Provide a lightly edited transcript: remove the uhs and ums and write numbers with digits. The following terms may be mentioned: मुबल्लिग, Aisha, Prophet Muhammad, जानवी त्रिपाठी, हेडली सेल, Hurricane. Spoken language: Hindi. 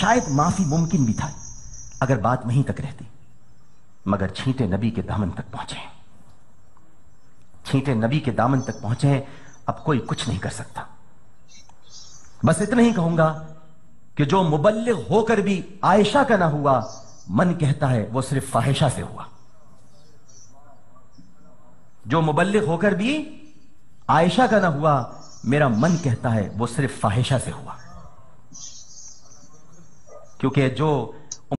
शायद माफी मुमकिन भी था अगर बात वहीं तक रहती, मगर छींटे नबी के दामन तक पहुंचे, छींटे नबी के दामन तक पहुंचे। अब कोई कुछ नहीं कर सकता। बस इतना ही कहूंगा कि जो मुबल्लिग होकर भी आयशा का ना हुआ, मन कहता है वो सिर्फ फाहिशा से हुआ। जो मुबल्लिग होकर भी आयशा का ना हुआ, मेरा मन कहता है वो सिर्फ फाहिशा से हुआ। क्योंकि जो